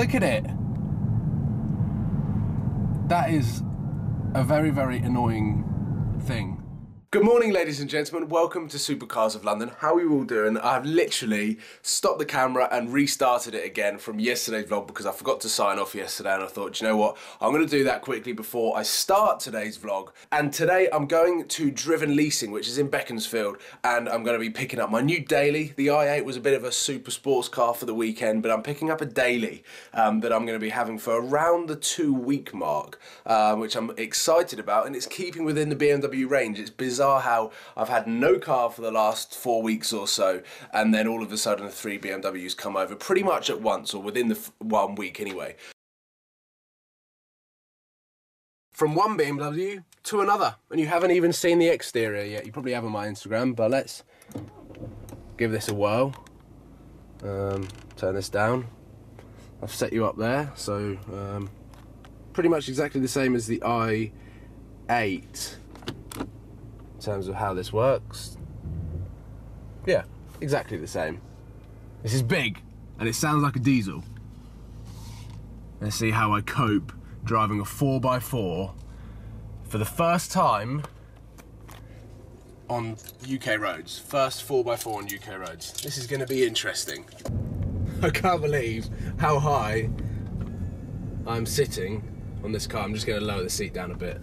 Look at it. That is a very, very annoying thing. Good morning, ladies and gentlemen. Welcome to Supercars of London. How are you all doing? I've literally stopped the camera and restarted it again from yesterday's vlog because I forgot to sign off yesterday, and I thought, do you know what? I'm gonna do that quickly before I start today's vlog. And today I'm going to Driven Leasing, which is in Beaconsfield, and I'm gonna be picking up my new daily. The i8 was a bit of a super sports car for the weekend, but I'm picking up a daily that I'm gonna be having for around the 2 week mark, which I'm excited about, and it's keeping within the BMW range. It's bizarre how I've had no car for the last 4 weeks or so, and then all of a sudden the three BMWs come over pretty much at once, or within the 1 week anyway. From one BMW to another, and you haven't even seen the exterior yet. You probably have on my Instagram, but let's give this a whirl. Turn this down. I've set you up there, so pretty much exactly the same as the i8. In terms of how this works, yeah, exactly the same. This is big and it sounds like a diesel. Let's see how I cope driving a 4x4 for the first time on UK roads. First 4x4 on UK roads. This is going to be interesting. I can't believe how high I'm sitting on this car. I'm just going to lower the seat down a bit.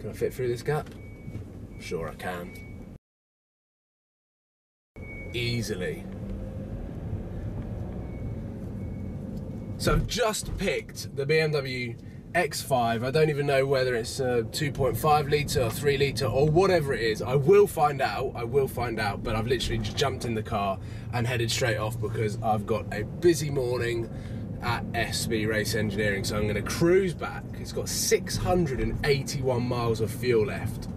Can I fit through this gap? Sure I can. Easily. So I've just picked the BMW X5. I don't even know whether it's a 2.5 litre or 3 litre or whatever it is. I will find out, but I've literally just jumped in the car and headed straight off because I've got a busy morning at SB Race Engineering, so I'm gonna cruise back. It's got 681 miles of fuel left.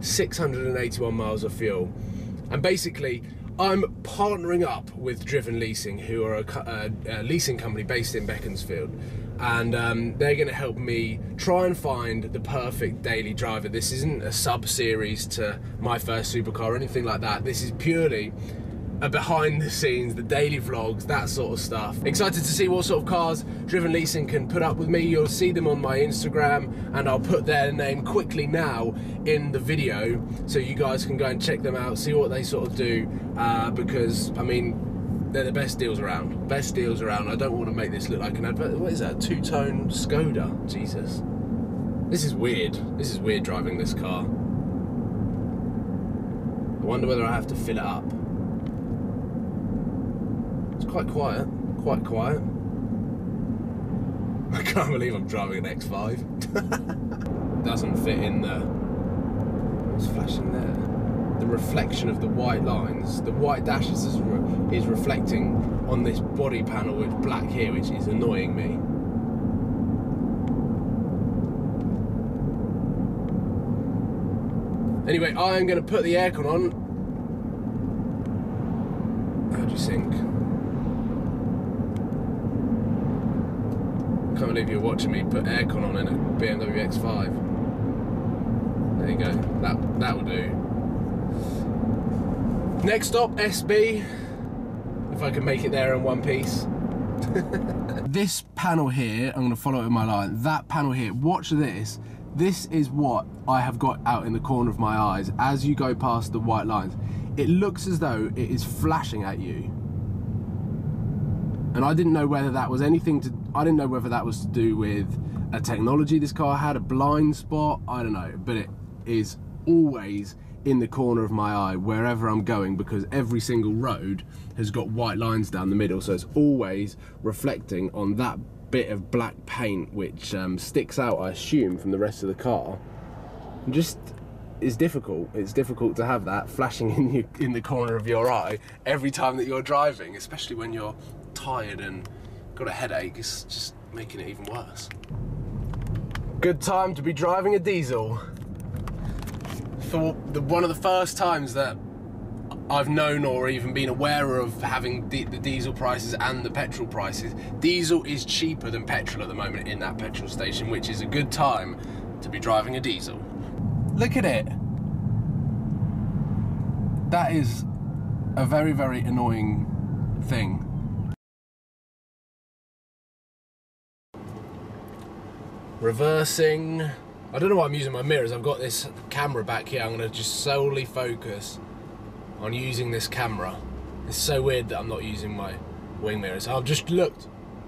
681 miles of fuel, and basically I'm partnering up with Driven Leasing, who are a leasing company based in Beaconsfield, and they're going to help me try and find the perfect daily driver. This isn't a sub-series to My First Supercar or anything like that. This is purely a behind the scenes, the daily vlogs, that sort of stuff. Excited to see what sort of cars Driven Leasing can put up with me. You'll see them on my Instagram, and I'll put their name quickly now in the video so you guys can go and check them out, see what they sort of do, because I mean, they're the best deals around. Best deals around. I don't want to make this look like an advert. What is that? Two-tone Skoda. Jesus. This is weird. This is weird driving this car. I wonder whether I have to fill it up. It's quite quiet, quite quiet. I can't believe I'm driving an X5. Doesn't fit in the... What's flashing there? The reflection of the white lines, the white dashes is reflecting on this body panel with black here, which is annoying me. Anyway, I am going to put the aircon on. How do you think? I can't believe you're watching me put aircon on in a BMW X5. There you go, that will do. Next stop, SB. If I can make it there in one piece. This panel here, I'm gonna follow it with my line. That panel here, watch this. This is what I have got out in the corner of my eyes as you go past the white lines. It looks as though it is flashing at you. And I didn't know whether that was anything to, I didn't know whether that was to do with a technology this car had, a blind spot, I don't know, but it is always in the corner of my eye wherever I'm going, because every single road has got white lines down the middle, so it's always reflecting on that bit of black paint which sticks out, I assume, from the rest of the car. And just, it's difficult. It's difficult to have that flashing in the corner of your eye every time that you're driving, especially when you're tired and got a headache. It's just making it even worse. Good time to be driving a diesel. For one of the first times that I've known or even been aware of having the diesel prices and the petrol prices, diesel is cheaper than petrol at the moment in that petrol station, which is a good time to be driving a diesel. Look at it. That is a very, very annoying thing. reversing. I don't know why I'm using my mirrors. I've got this camera back here. I'm going to just solely focus on using this camera. It's so weird that I'm not using my wing mirrors. I've just looked.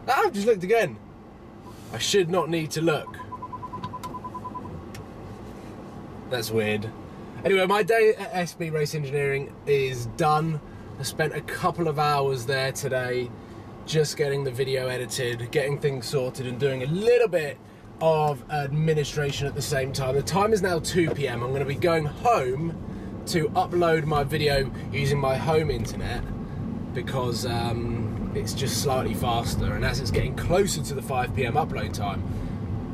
I've just looked again. I should not need to look. That's weird. Anyway, my day at SB Race Engineering is done. I spent a couple of hours there today just getting the video edited, getting things sorted, and doing a little bit of administration at the same time. The time is now 2 p.m. I'm going to be going home to upload my video using my home internet because it's just slightly faster, and as it's getting closer to the 5 p.m. upload time,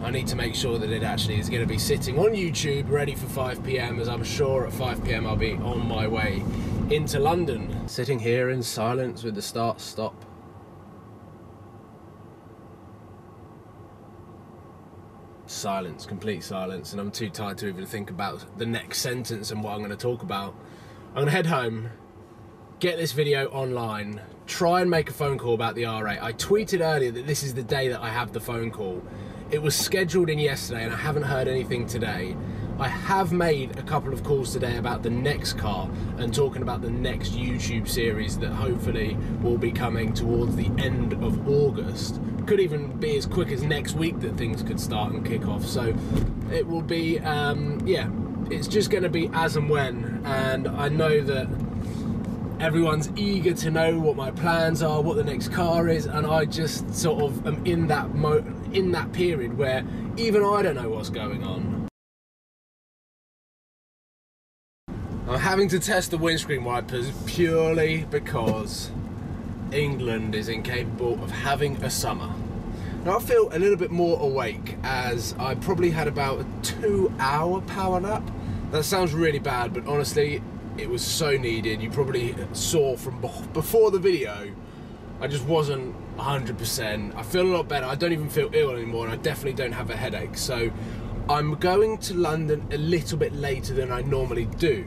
I need to make sure that it actually is going to be sitting on YouTube ready for 5 p.m. as I'm sure at 5 p.m. I'll be on my way into London. Sitting here in silence with the start stop. Silence, complete silence, and I'm too tired to even think about the next sentence and what I'm going to talk about. I'm going to head home, get this video online, try and make a phone call about the R8. I tweeted earlier that this is the day that I have the phone call. It was scheduled in yesterday and I haven't heard anything today. I have made a couple of calls today about the next car and talking about the next YouTube series that hopefully will be coming towards the end of August. Could even be as quick as next week that things could start and kick off. So it will be, yeah, it's just going to be as and when. And I know that everyone's eager to know what my plans are, what the next car is, and I just sort of am in that period where even I don't know what's going on. I'm having to test the windscreen wipers purely because England is incapable of having a summer. Now I feel a little bit more awake as I probably had about a 2-hour power nap. That sounds really bad, but honestly, it was so needed. You probably saw from before the video, I just wasn't 100%. I feel a lot better. I don't even feel ill anymore, and I definitely don't have a headache. So I'm going to London a little bit later than I normally do.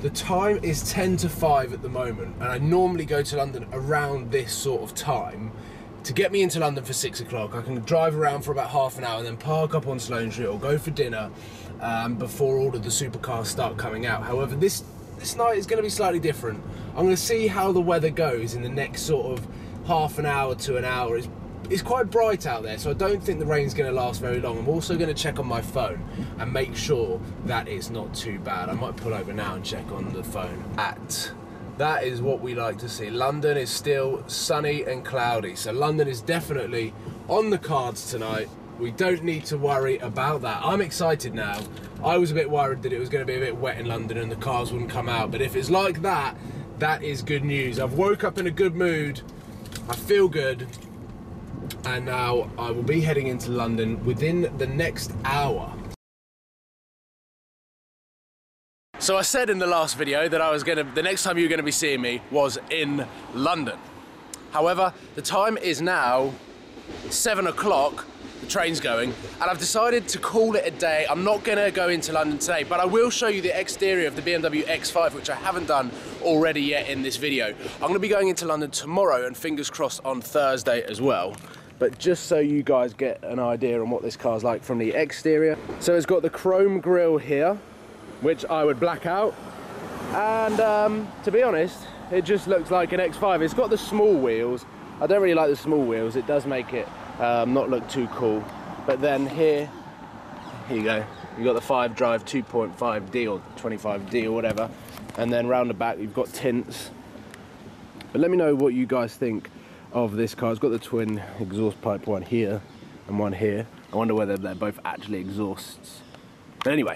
The time is 10 to 5 at the moment, and I normally go to London around this sort of time. To get me into London for 6 o'clock, I can drive around for about half an hour and then park up on Sloane Street or go for dinner before all of the supercars start coming out. However, this night is going to be slightly different. I'm going to see how the weather goes in the next sort of half an hour to an hour. It's quite bright out there, so I don't think the rain's going to last very long. I'm also going to check on my phone and make sure that it's not too bad. I might pull over now and check on the phone. That is what we like to see. London is still sunny and cloudy, so London is definitely on the cards tonight. We don't need to worry about that. I'm excited now. I was a bit worried that it was going to be a bit wet in London and the cars wouldn't come out, but if it's like that, that is good news. I've woke up in a good mood. I feel good. And now I will be heading into London within the next hour. So I said in the last video that I was going to, the next time you were going to be seeing me was in London. However, the time is now 7 o'clock, the train's going, and I've decided to call it a day. I'm not going to go into London today, but I will show you the exterior of the BMW X5, which I haven't done already yet in this video. I'm going to be going into London tomorrow and fingers crossed on Thursday as well. But just so you guys get an idea on what this car's like from the exterior. So it's got the chrome grille here, which I would black out. And to be honest, it just looks like an X5. It's got the small wheels. I don't really like the small wheels. It does make it not look too cool. But then here you go. You've got the 5-drive 2.5D or 25D or whatever. And then round the back, you've got tints. But let me know what you guys think of this car. It's got the twin exhaust pipe, one here and one here. I wonder whether they're both actually exhausts. But anyway,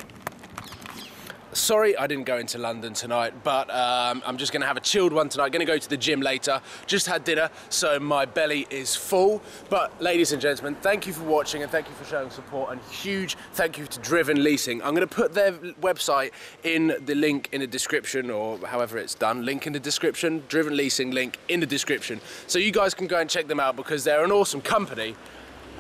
sorry I didn't go into London tonight, but I'm just gonna have a chilled one tonight. Gonna go to the gym later. Just had dinner, so my belly is full. But ladies and gentlemen, thank you for watching and thank you for showing support, and huge thank you to Driven Leasing. I'm gonna put their website in the link in the description, or however it's done, link in the description, Driven Leasing link in the description. So you guys can go and check them out because they're an awesome company.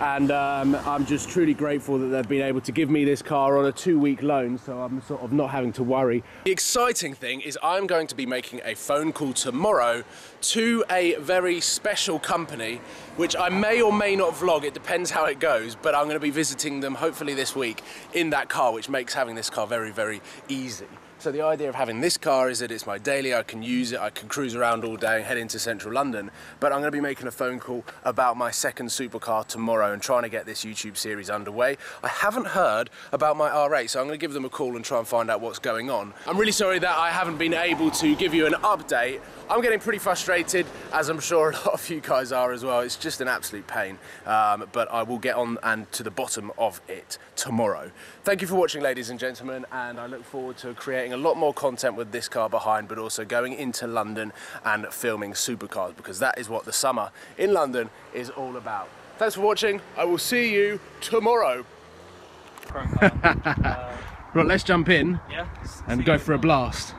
and I'm just truly grateful that they've been able to give me this car on a 2-week loan, so I'm sort of not having to worry. The exciting thing is I'm going to be making a phone call tomorrow to a very special company, which I may or may not vlog, it depends how it goes, but I'm going to be visiting them hopefully this week in that car, which makes having this car very, very easy. So the idea of having this car is that it's my daily, I can use it, I can cruise around all day and head into central London, but I'm going to be making a phone call about my second supercar tomorrow and trying to get this YouTube series underway. I haven't heard about my R8, so I'm going to give them a call and try and find out what's going on. I'm really sorry that I haven't been able to give you an update. I'm getting pretty frustrated, as I'm sure a lot of you guys are as well. It's just an absolute pain, but I will get on and to the bottom of it tomorrow. Thank you for watching, ladies and gentlemen, and I look forward to creating a lot more content with this car behind, but also going into London and filming supercars, because that is what the summer in London is all about. Thanks for watching. I will see you tomorrow. Right, let's jump in, yeah, and go for a blast.